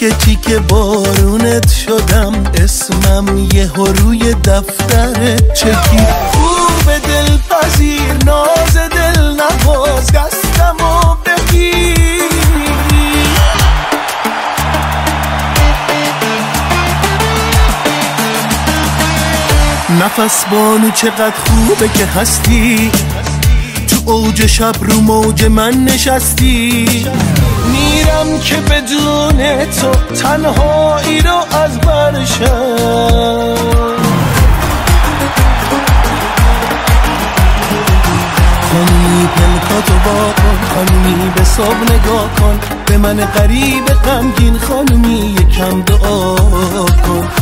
تیکه تیکه بارونت شدم، اسمم یهو روی دفتر چکی. خوب دل پذیر ناز دل نواز دستمو بگیر، نفس بانو چقدر خوبه که هستی، تو اوج شب رو موج من نشستی. میرم که بدون تو تنهایی رو از برشم، خانمی پلکاتو با کن، خانمی به صبح نگاه کن، به من قریب غمگین خانمی یکم دعا کن.